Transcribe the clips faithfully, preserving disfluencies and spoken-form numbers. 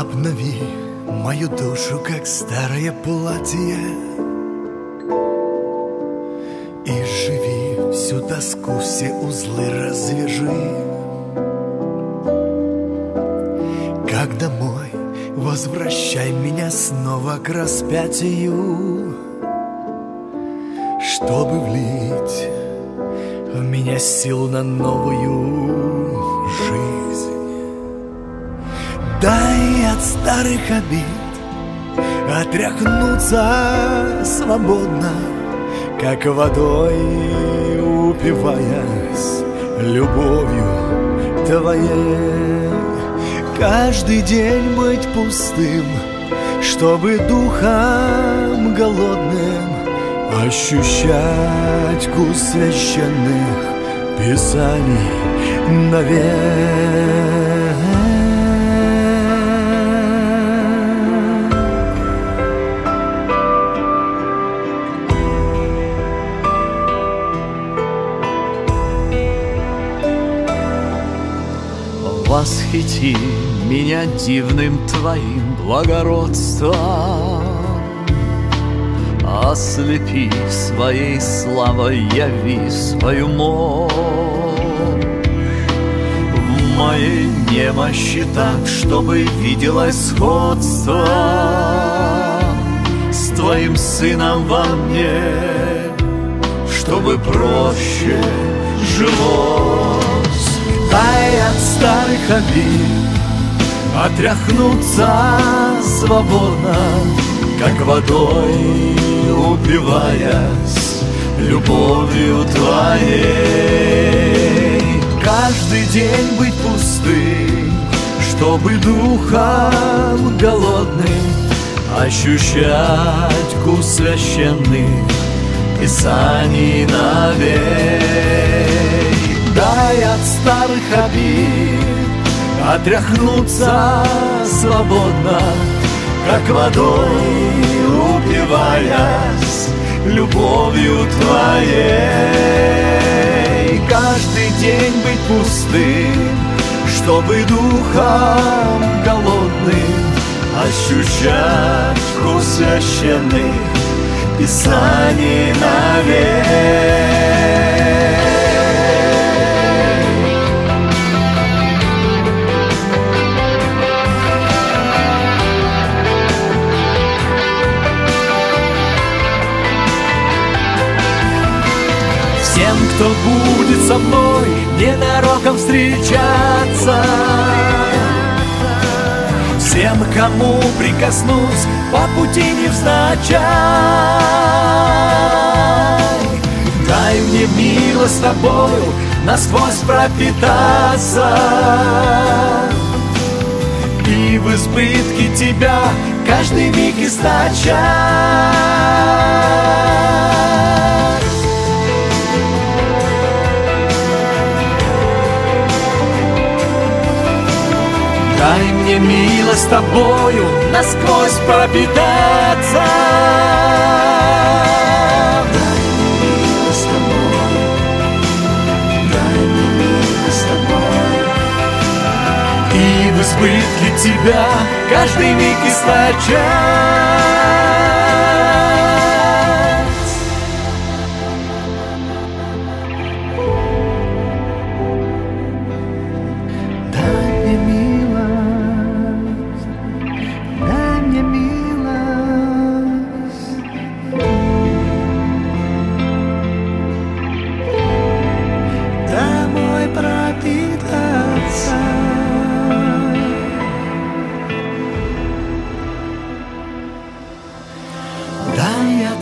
Обнови мою душу, как старое платье, и живи всю тоску, все узлы развяжи. Как домой возвращай меня снова к распятию, чтобы влить в меня сил на новую жизнь. Дай от старых обид отряхнуться свободно, как водой упиваясь любовью твоей. Каждый день быть пустым, чтобы духом голодным ощущать вкус священных писаний навек. Восхити меня дивным твоим благородством, ослепи своей славой, яви свою мощь. В моей немощи так, чтобы виделось сходство с твоим сыном во мне, чтобы проще жилось. Дай от старых обид отряхнуться свободно, как водой упиваясь любовью твоей. Каждый день быть пустым, чтобы духом голодным ощущать вкус священных писаний новей. Дай от старых обид отряхнуться свободно, как водой упиваясь любовью твоей. Каждый день быть пустым, чтобы духом голодным ощущать вкус священных писаний навек. Тем, кто будет со мной ненароком встречаться, всем, кому прикоснусь по пути невзначай, дай мне мило с тобою насквозь пропитаться и в избытке тебя каждый миг источать. Дай мне милость тобою насквозь пропитаться, дай мне милость тобою, дай мне милость тобою, и в избытке тебя каждый миг источать.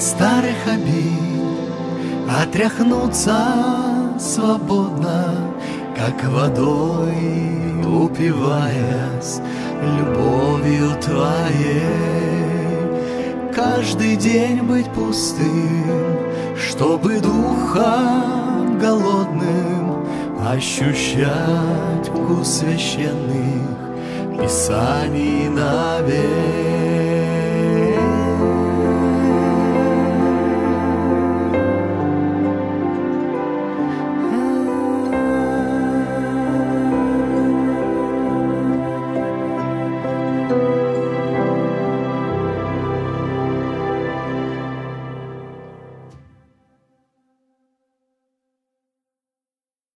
Старых обид отряхнуться свободно, как водой упиваясь любовью твоей. Каждый день быть пустым, чтобы духом голодным ощущать вкус священных писаний навек.